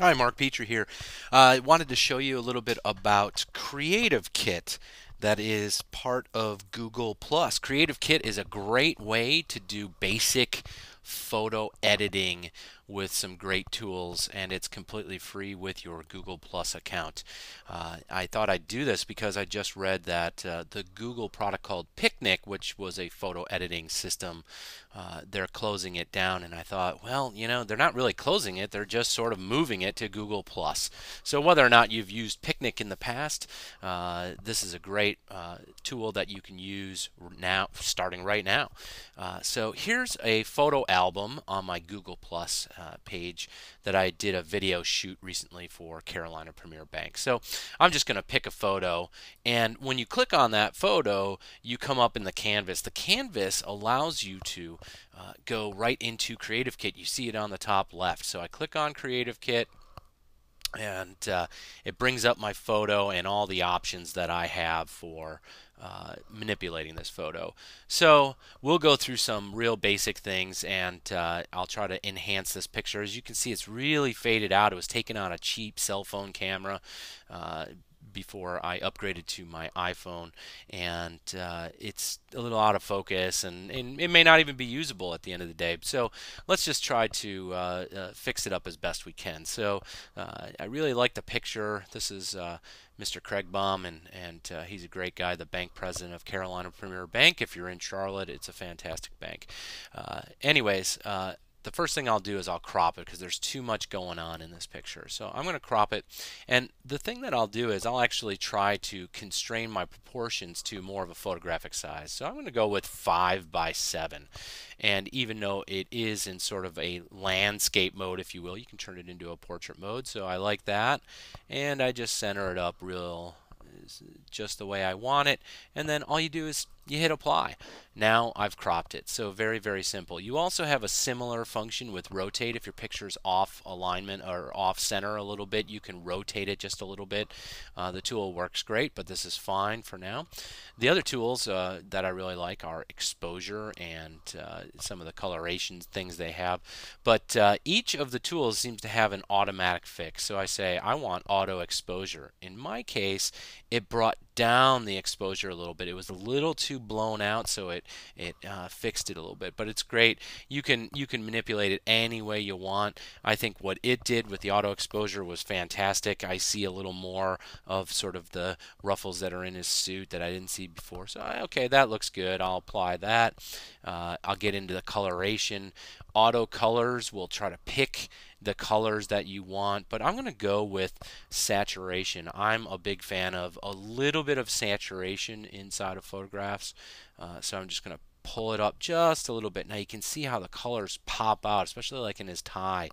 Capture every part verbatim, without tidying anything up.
Hi, Mark Petrie here. I uh, wanted to show you a little bit about Creative Kit that is part of Google Plus. Creative Kit is a great way to do basic photo editing with some great tools, and it's completely free with your Google Plus account. Uh, I thought I'd do this because I just read that uh, the Google product called Picnik, which was a photo editing system, uh, they're closing it down, and I thought, well, you know, they're not really closing it, they're just sort of moving it to Google Plus. So whether or not you've used Picnik in the past, uh, this is a great uh, tool that you can use now, starting right now. Uh, so here's a photo album on my Google Plus Uh, page that I did a video shoot recently for Carolina Premier Bank. So I'm just going to pick a photo, and when you click on that photo, you come up in the canvas. The canvas allows you to uh, go right into Creative Kit. You see it on the top left. So I click on Creative Kit, and uh, it brings up my photo and all the options that I have for Uh, manipulating this photo. So we'll go through some real basic things, and uh, I'll try to enhance this picture. As you can see, it's really faded out. It was taken on a cheap cell phone camera uh, before I upgraded to my iPhone, and uh, it's a little out of focus, and, and it may not even be usable at the end of the day. So let's just try to uh, uh, fix it up as best we can. So uh, I really like the picture. This is uh, Mister Craig Baum, and, and uh, he's a great guy, the bank president of Carolina Premier Bank. If you're in Charlotte, it's a fantastic bank. Uh, anyways, uh, the first thing I'll do is I'll crop it because there's too much going on in this picture. So I'm going to crop it, and the thing that I'll do is I'll actually try to constrain my proportions to more of a photographic size. So I'm going to go with five by seven, and even though it is in sort of a landscape mode, if you will, you can turn it into a portrait mode. So I like that, and I just center it up real just the way I want it, and then all you do is you hit apply. Now I've cropped it. So very, very simple. You also have a similar function with rotate. If your picture's off alignment or off center a little bit, you can rotate it just a little bit. Uh, the tool works great, but this is fine for now. The other tools uh, that I really like are exposure and uh, some of the coloration things they have, but uh, each of the tools seems to have an automatic fix. So I say I want auto exposure. In my case, it brought down the exposure a little bit. It was a little too blown out, so it it uh, fixed it a little bit, but it's great. You can you can manipulate it any way you want. I think what it did with the auto exposure was fantastic. I see a little more of sort of the ruffles that are in his suit that I didn't see before. So okay, that looks good. I'll apply that. Uh, I'll get into the coloration. Auto colors will try to pick the colors that you want, but I'm going to go with saturation. I'm a big fan of a little bit of saturation inside of photographs, uh, so I'm just going to pull it up just a little bit. Now you can see how the colors pop out, especially like in his tie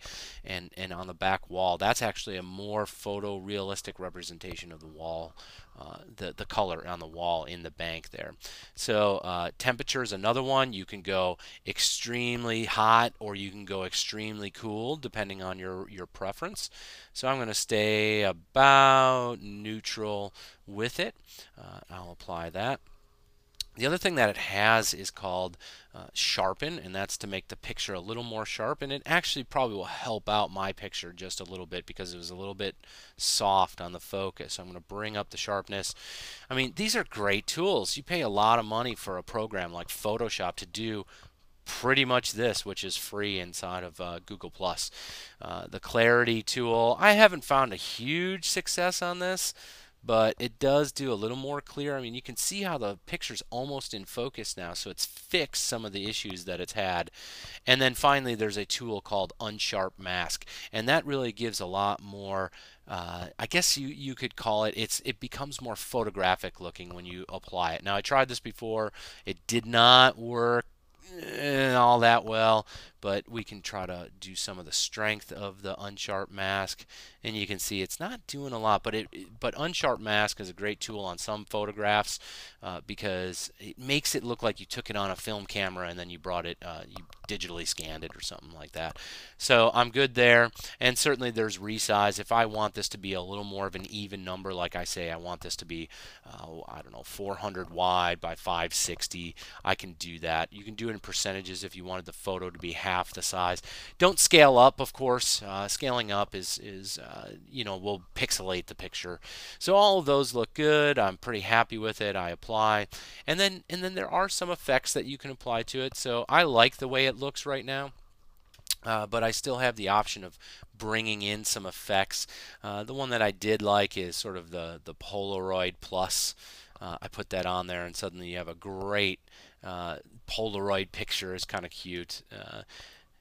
and, and on the back wall. That's actually a more photorealistic representation of the wall, uh, the, the color on the wall in the bank there. So uh, temperature is another one. You can go extremely hot or you can go extremely cool depending on your, your preference. So I'm going to stay about neutral with it. Uh, I'll apply that. The other thing that it has is called uh, sharpen, and that's to make the picture a little more sharp, and it actually probably will help out my picture just a little bit because it was a little bit soft on the focus. So I'm going to bring up the sharpness. I mean, these are great tools. You pay a lot of money for a program like Photoshop to do pretty much this, which is free inside of uh, Google Plus. Uh, the clarity tool, I haven't found a huge success on this, but it does do a little more clear. I mean, you can see how the picture's almost in focus now, so it's fixed some of the issues that it's had. And then finally, there's a tool called Unsharp Mask, and that really gives a lot more, uh, I guess you, you could call it, it's it becomes more photographic looking when you apply it. Now, I tried this before. It did not work all that well, but we can try to do some of the strength of the Unsharp Mask, and you can see it's not doing a lot, but it but Unsharp Mask is a great tool on some photographs uh, because it makes it look like you took it on a film camera and then you brought it uh, you digitally scanned it or something like that. So I'm good there, and certainly there's resize. If I want this to be a little more of an even number, like I say I want this to be uh, I don't know, four hundred wide by five sixty, I can do that. You can do it in percentages if you wanted the photo to be half half the size. Don't scale up, of course. Uh, scaling up is, is uh, you know, will pixelate the picture. So all of those look good. I'm pretty happy with it. I apply. And then, and then there are some effects that you can apply to it. So I like the way it looks right now. Uh, but I still have the option of bringing in some effects. Uh, the one that I did like is sort of the, the Polaroid Plus. Uh, I put that on there and suddenly you have a great uh, Polaroid picture. It's kind of cute. Uh,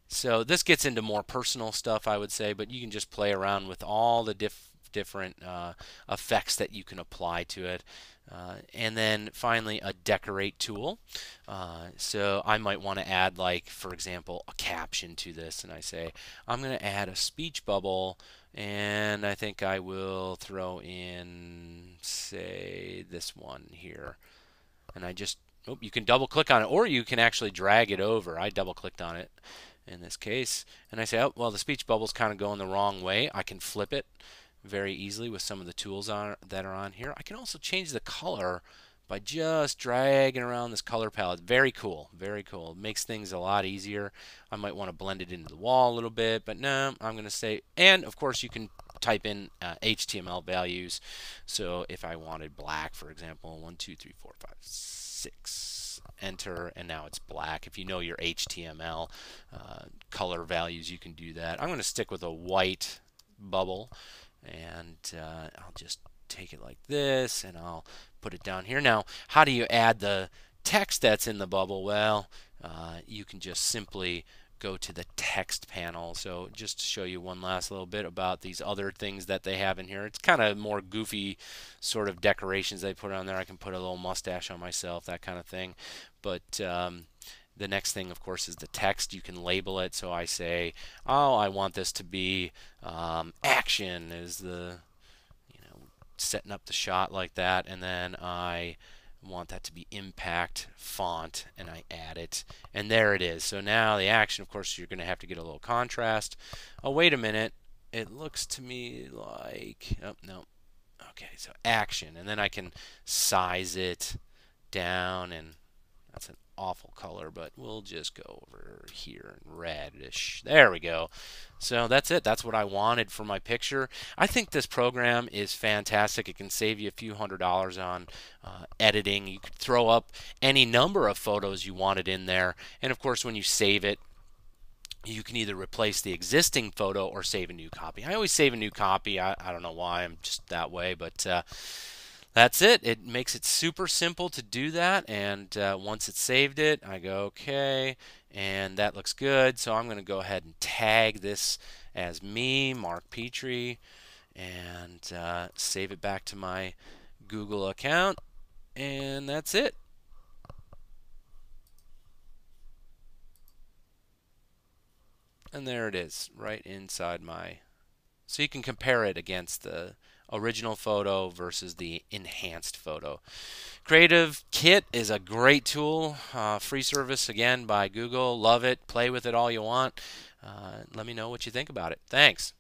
so this gets into more personal stuff, I would say, but you can just play around with all the diff different uh, effects that you can apply to it. Uh, and then finally a decorate tool. Uh, so I might want to add, like, for example, a caption to this, and I say I'm going to add a speech bubble, and I think I will throw in, say, this one here, and I just, oh, you can double click on it, or you can actually drag it over. I double clicked on it in this case, and I say, oh, well, the speech bubble's kind of going the wrong way. I can flip it very easily with some of the tools on, that are on here. I can also change the color by just dragging around this color palette. Very cool, very cool. It makes things a lot easier. I might want to blend it into the wall a little bit, but no, I'm going to say, and of course you can type in uh, H T M L values. So if I wanted black, for example, one, two, three, four, five, six, enter, and now it's black. If you know your H T M L uh, color values, you can do that. I'm going to stick with a white bubble. And uh, I'll just take it like this, and I'll put it down here. Now, how do you add the text that's in the bubble? Well, uh, you can just simply go to the text panel. So just to show you one last little bit about these other things that they have in here, it's kind of more goofy sort of decorations they put on there. I can put a little mustache on myself, that kind of thing. But um, the next thing, of course, is the text. You can label it. So I say, oh, I want this to be um, action is the, you know, setting up the shot like that. And then I want that to be impact font, and I add it. And there it is. So now the action, of course, you're going to have to get a little contrast. Oh, wait a minute. It looks to me like, oh, no. Okay, so action. And then I can size it down, and that's an awful color, but we'll just go over here and reddish. There we go. So that's it. That's what I wanted for my picture. I think this program is fantastic. It can save you a few hundred dollars on uh, editing. You could throw up any number of photos you wanted in there, and of course when you save it, you can either replace the existing photo or save a new copy. I always save a new copy. I, I don't know why, I'm just that way, but uh, that's it. It makes it super simple to do that, and uh, once it's saved it, I go okay, and that looks good. So I'm going to go ahead and tag this as me, Mark Petrie, and uh, save it back to my Google account, and that's it. And there it is, right inside my, so you can compare it against the original photo versus the enhanced photo. Creative Kit is a great tool, uh, free service again by Google. Love it. Play with it all you want. Uh, let me know what you think about it. Thanks.